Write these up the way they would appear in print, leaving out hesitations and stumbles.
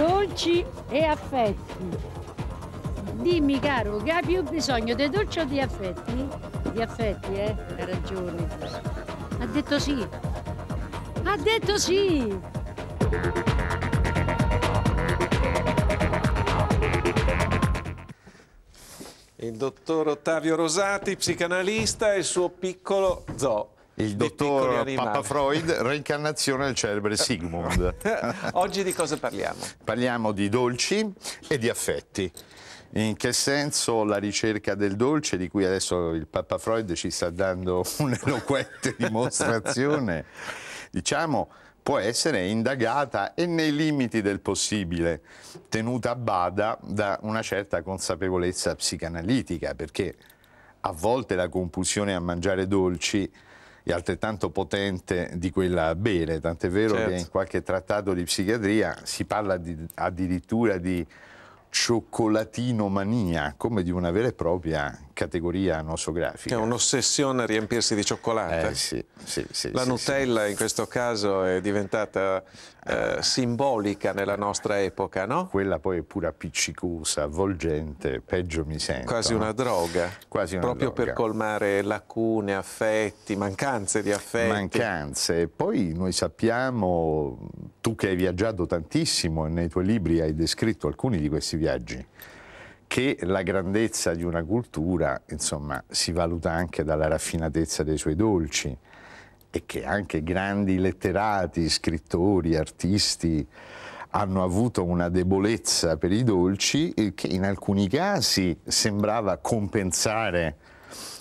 dolci e affetti. Dimmi caro, che hai più bisogno dei dolci o di affetti? Di affetti, hai ragione. Ha detto sì. Ha detto sì. Il dottor Ottavio Rosati, psicanalista, e il suo piccolo zoo. Il dottor Pappafreud, reincarnazione del celebre Sigmund. Oggi di cosa parliamo? Parliamo di dolci e di affetti. In che senso la ricerca del dolce, di cui adesso il Pappafreud ci sta dando un'eloquente dimostrazione, diciamo, può essere indagata e nei limiti del possibile, tenuta a bada da una certa consapevolezza psicanalitica, perché a volte la compulsione a mangiare dolci è altrettanto potente di quella a bere, tant'è vero che in qualche trattato di psichiatria si parla addirittura di cioccolatinomania, come di una vera e propria categoria nosografica. Che è un'ossessione riempirsi di cioccolato. La Nutella in questo caso è diventata simbolica nella nostra epoca, no? Quella poi è pura appiccicosa, avvolgente, peggio mi sento. Quasi una droga. Quasi una droga. Proprio per colmare lacune, affetti, mancanze di affetti. Mancanze. Poi noi sappiamo, tu che hai viaggiato tantissimo e nei tuoi libri hai descritto alcuni di questi viaggi, che la grandezza di una cultura, insomma, si valuta anche dalla raffinatezza dei suoi dolci, e che anche grandi letterati, scrittori, artisti hanno avuto una debolezza per i dolci che in alcuni casi sembrava compensare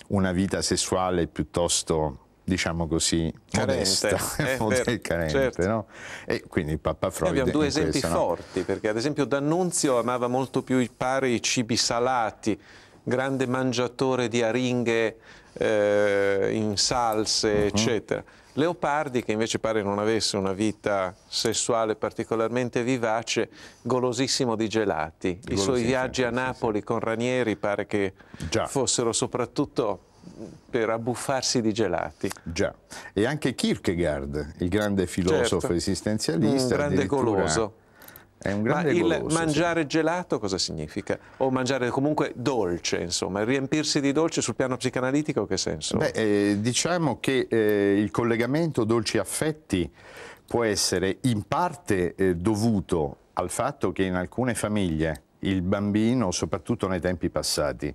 una vita sessuale piuttosto, diciamo così, modesta, carente, certo. No? E quindi il Pappafreud. Abbiamo due esempi forti, perché ad esempio D'Annunzio amava molto più i pari cibi salati, grande mangiatore di aringhe in salse, eccetera. Leopardi, che invece pare non avesse una vita sessuale particolarmente vivace, golosissimo di gelati. I suoi viaggi a Napoli con Ranieri pare che fossero soprattutto per abbuffarsi di gelati. Già, e anche Kierkegaard, il grande filosofo esistenzialista, un grande goloso. È un grande goloso. Ma il mangiare gelato cosa significa? O mangiare comunque dolce, insomma, riempirsi di dolce sul piano psicanalitico che senso? Beh, diciamo che il collegamento dolci-affetti può essere in parte dovuto al fatto che in alcune famiglie il bambino, soprattutto nei tempi passati,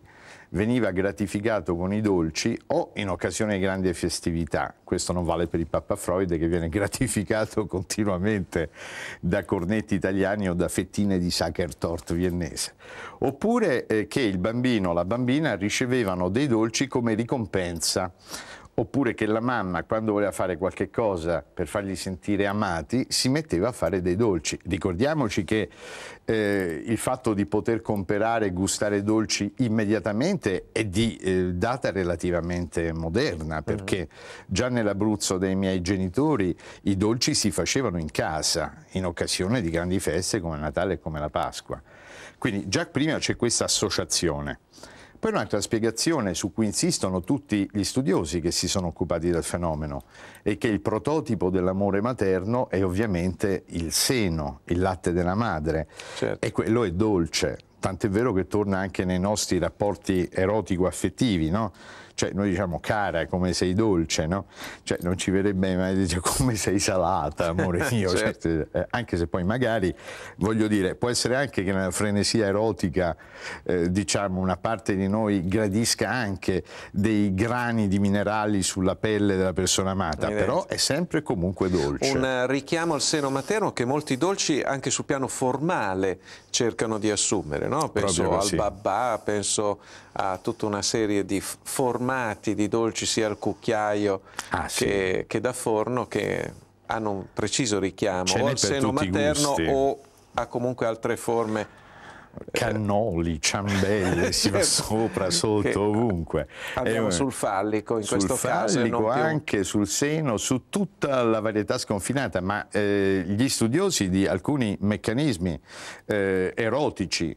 veniva gratificato con i dolci o in occasione di grandi festività. Questo non vale per il Pappafreud, che viene gratificato continuamente da cornetti italiani o da fettine di Sachertort viennese. Oppure che il bambino o la bambina ricevevano dei dolci come ricompensa. Oppure che la mamma, quando voleva fare qualche cosa per fargli sentire amati, si metteva a fare dei dolci. Ricordiamoci che il fatto di poter comprare e gustare dolci immediatamente è di data relativamente moderna, perché già nell'Abruzzo dei miei genitori i dolci si facevano in casa, in occasione di grandi feste come Natale e come la Pasqua. Quindi già prima c'è questa associazione. Poi un'altra spiegazione su cui insistono tutti gli studiosi che si sono occupati del fenomeno è che il prototipo dell'amore materno è ovviamente il seno, il latte della madre, e quello è dolce, tant'è vero che torna anche nei nostri rapporti erotico-affettivi, no? Cioè noi diciamo cara come sei dolce, no? Cioè non ci verrebbe mai dire come sei salata, amore mio, anche se poi magari, voglio dire, può essere anche che nella frenesia erotica diciamo una parte di noi gradisca anche dei grani di minerali sulla pelle della persona amata, però è sempre comunque dolce. Un richiamo al seno materno che molti dolci anche sul piano formale cercano di assumere, no? Penso al babà, penso a tutta una serie di formati di dolci sia al cucchiaio che da forno, che hanno un preciso richiamo o al seno materno o a comunque altre forme. Cannoli, ciambelle, si va sopra, sotto, ovunque. Abbiamo sul fallico in questo caso. Sul fallico, anche sul seno, su tutta la varietà sconfinata, ma gli studiosi di alcuni meccanismi erotici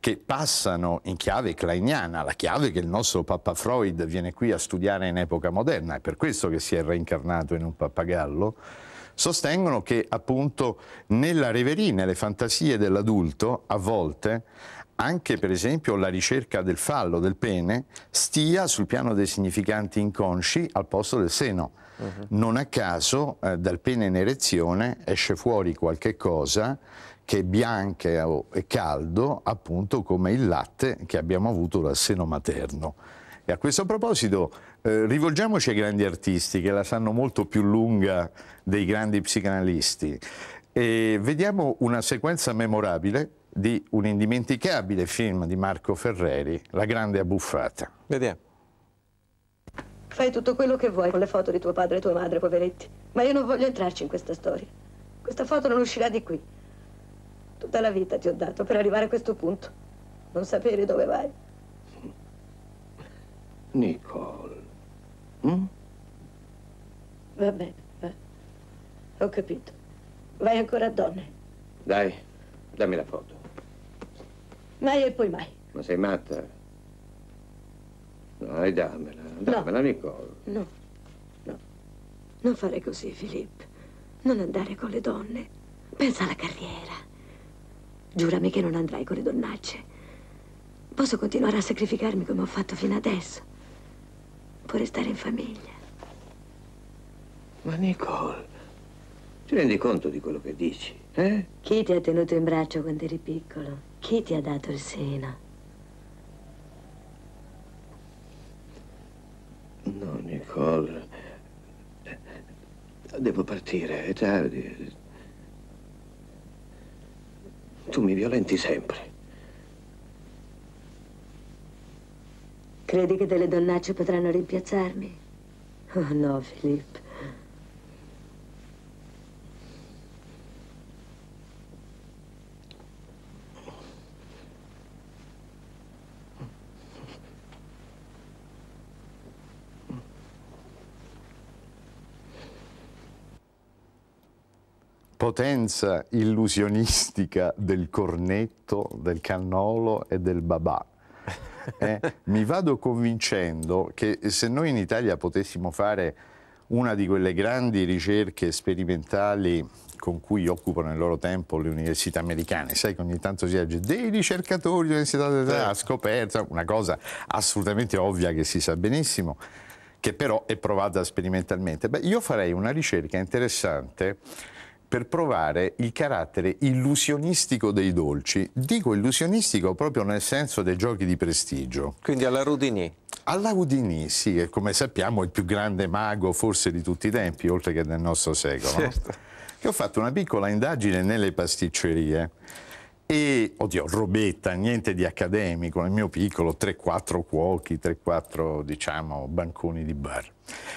che passano in chiave kleiniana, la chiave che il nostro Pappafreud viene qui a studiare in epoca moderna, è per questo che si è reincarnato in un pappagallo, sostengono che appunto nella reverie, nelle fantasie dell'adulto, a volte anche per esempio la ricerca del fallo, del pene, stia sul piano dei significanti inconsci al posto del seno. Non a caso dal pene in erezione esce fuori qualche cosa che è bianca e caldo, appunto come il latte che abbiamo avuto dal seno materno. E a questo proposito rivolgiamoci ai grandi artisti che la sanno molto più lunga dei grandi psicanalisti e vediamo una sequenza memorabile di un indimenticabile film di Marco Ferreri, La Grande Abbuffata. Vediamo. Fai tutto quello che vuoi con le foto di tuo padre e tua madre, poveretti. Ma io non voglio entrarci in questa storia. Questa foto non uscirà di qui. Tutta la vita ti ho dato per arrivare a questo punto. Non sapere dove vai. Nicole. Va bene, va. Ho capito. Vai ancora a donne. Dai, dammi la foto. Mai e poi mai. Ma sei matta? Dai, dammela, dammela, no. Nicole. No, no. Non fare così, Philippe. Non andare con le donne. Pensa alla carriera. Giurami che non andrai con le donnacce. Posso continuare a sacrificarmi come ho fatto fino adesso. Puoi restare in famiglia. Ma Nicole, ti rendi conto di quello che dici, eh? Chi ti ha tenuto in braccio quando eri piccolo? Chi ti ha dato il seno? No, Nicole, devo partire, è tardi. Tu mi violenti sempre. Credi che delle donnacce potranno rimpiazzarmi? Oh no, Philippe. Potenza illusionistica del cornetto, del cannolo e del babà. Mi vado convincendo che se noi in Italia potessimo fare una di quelle grandi ricerche sperimentali con cui occupano il loro tempo le università americane, sai che ogni tanto si legge dei ricercatori dell'università dell'età, scoperta, una cosa assolutamente ovvia che si sa benissimo, che però è provata sperimentalmente. Beh, io farei una ricerca interessante per provare il carattere illusionistico dei dolci. Dico illusionistico proprio nel senso dei giochi di prestigio. Quindi alla Houdini. Alla Houdini, sì, che come sappiamo è il più grande mago forse di tutti i tempi, oltre che del nostro secolo. Certo. Che ho fatto una piccola indagine nelle pasticcerie e, oddio, robetta, niente di accademico, nel mio piccolo 3-4 cuochi, 3-4 diciamo banconi di bar.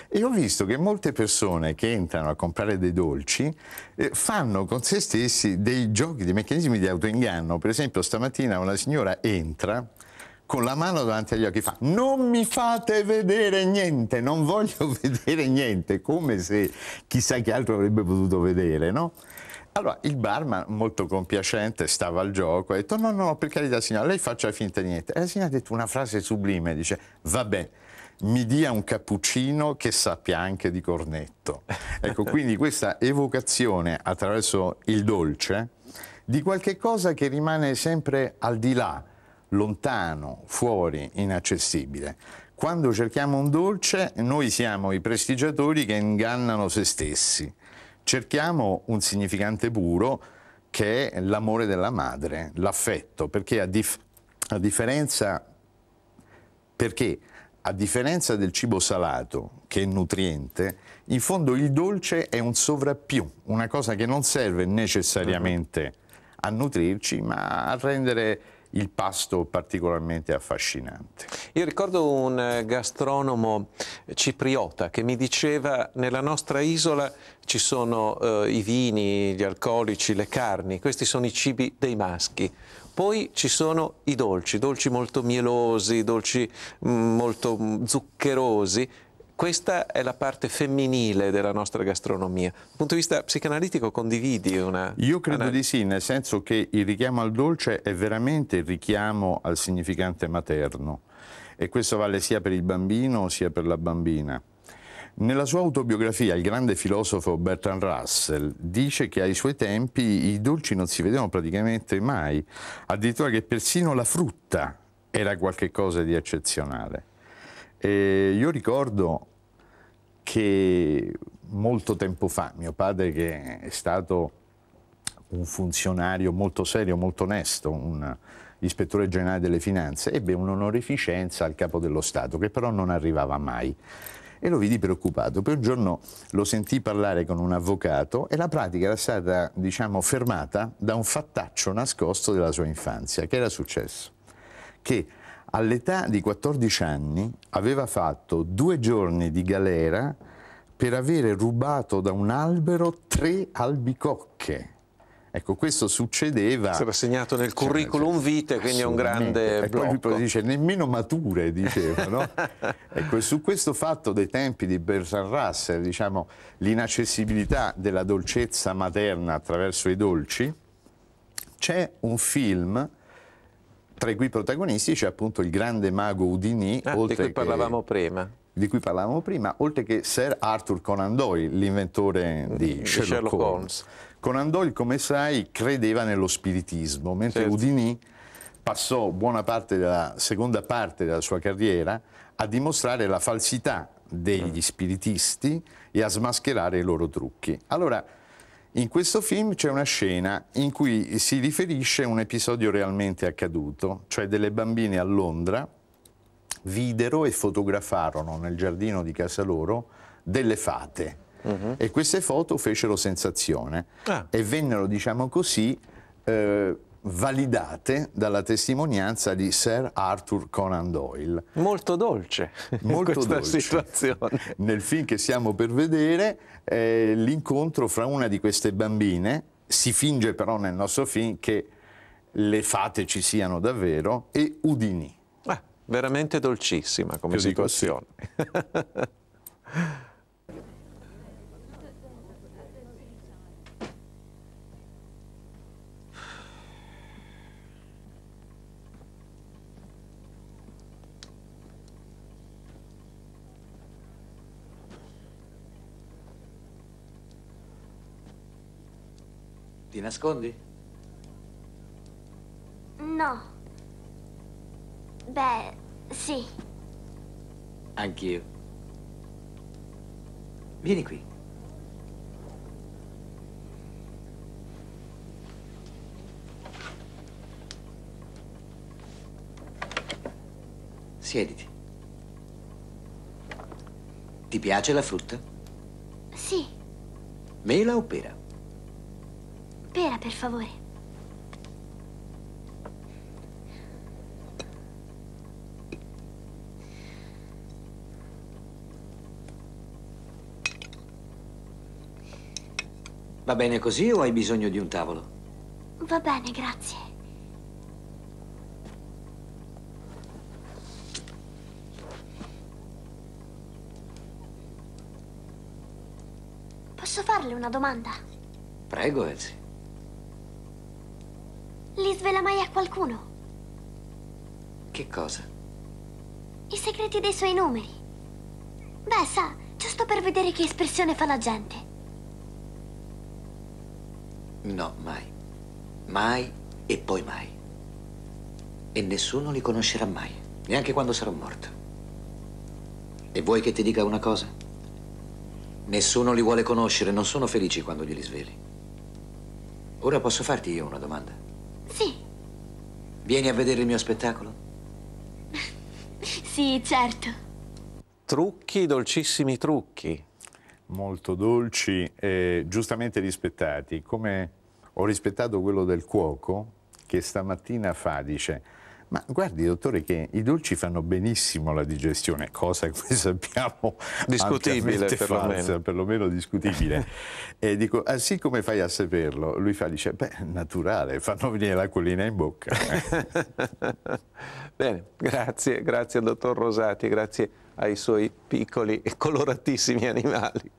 E ho visto che molte persone che entrano a comprare dei dolci fanno con se stessi dei giochi, dei meccanismi di autoinganno. Per esempio stamattina una signora entra con la mano davanti agli occhi, fa non mi fate vedere niente, non voglio vedere niente, come se chissà che altro avrebbe potuto vedere, no? Allora il barman, molto compiacente, stava al gioco, ha detto no, no, per carità signora, lei faccia finta di niente. E la signora ha detto una frase sublime, dice vabbè, mi dia un cappuccino che sappia anche di cornetto. Ecco, quindi questa evocazione attraverso il dolce di qualche cosa che rimane sempre al di là, lontano, fuori, inaccessibile. Quando cerchiamo un dolce, noi siamo i prestigiatori che ingannano se stessi. Cerchiamo un significante puro che è l'amore della madre, l'affetto, perché a differenza del cibo salato, che è nutriente, in fondo il dolce è un sovrappiù, una cosa che non serve necessariamente a nutrirci, ma a rendere il pasto particolarmente affascinante. Io ricordo un gastronomo cipriota che mi diceva nella nostra isola ci sono i vini, gli alcolici, le carni, questi sono i cibi dei maschi. Poi ci sono i dolci, dolci molto mielosi, dolci molto zuccherosi. Questa è la parte femminile della nostra gastronomia. Dal punto di vista psicanalitico condividi una... Io credo di sì, nel senso che il richiamo al dolce è veramente il richiamo al significante materno e questo vale sia per il bambino sia per la bambina. Nella sua autobiografia il grande filosofo Bertrand Russell dice che ai suoi tempi i dolci non si vedevano praticamente mai, addirittura che persino la frutta era qualcosa di eccezionale. E io ricordo che molto tempo fa mio padre, che è stato un funzionario molto serio, molto onesto, un ispettore generale delle finanze, ebbe un'onorificenza al capo dello Stato che però non arrivava mai. E lo vidi preoccupato. Poi un giorno lo sentii parlare con un avvocato e la pratica era stata, diciamo, fermata da un fattaccio nascosto della sua infanzia. Che era successo? Che all'età di 14 anni aveva fatto 2 giorni di galera per avere rubato da un albero 3 albicocche. Ecco, questo succedeva... Era segnato nel curriculum vitae, quindi è un grande blocco. E poi lui dice, nemmeno mature, diceva, no? Ecco, e su questo fatto dei tempi di Bertrand Russell, diciamo, l'inaccessibilità della dolcezza materna attraverso i dolci, c'è un film tra i cui protagonisti c'è appunto il grande mago Houdini, di cui parlavamo prima, oltre che Sir Arthur Conan Doyle, l'inventore di Sherlock Holmes. Conan Doyle, come sai, credeva nello spiritismo, mentre Houdini passò buona parte della seconda parte della sua carriera a dimostrare la falsità degli spiritisti e a smascherare i loro trucchi. Allora, in questo film c'è una scena in cui si riferisce a un episodio realmente accaduto, cioè delle bambine a Londra videro e fotografarono nel giardino di casa loro delle fate. E queste foto fecero sensazione e vennero, diciamo così, validate dalla testimonianza di Sir Arthur Conan Doyle. Molto dolce questa situazione. Nel film che stiamo per vedere, l'incontro fra una di queste bambine, si finge però nel nostro film che le fate ci siano davvero, e Houdini. Veramente dolcissima come situazione. Ti nascondi? No. Beh, sì. Anch'io. Vieni qui. Siediti. Ti piace la frutta? Sì. Mela o pera? Pera, per favore. Va bene così o hai bisogno di un tavolo? Va bene, grazie. Posso farle una domanda? Prego, Elsie. Li svela mai a qualcuno? Che cosa? I segreti dei suoi numeri. Beh, sa, giusto per vedere che espressione fa la gente. No, mai. Mai e poi mai. E nessuno li conoscerà mai, neanche quando sarò morto. E vuoi che ti dica una cosa? Nessuno li vuole conoscere, non sono felici quando glieli sveli. Ora posso farti io una domanda? Sì. Vieni a vedere il mio spettacolo? Sì, certo. Trucchi, dolcissimi trucchi. Molto dolci e giustamente rispettati, come ho rispettato quello del cuoco che stamattina fa, dice: ma guardi dottore che i dolci fanno benissimo la digestione, cosa che sappiamo discutibile, perlomeno discutibile. E dico, ah sì, come fai a saperlo? Lui fa, dice, beh, naturale, fanno venire l'acquolina in bocca. Bene, grazie, grazie al dottor Rosati, grazie ai suoi piccoli e coloratissimi animali.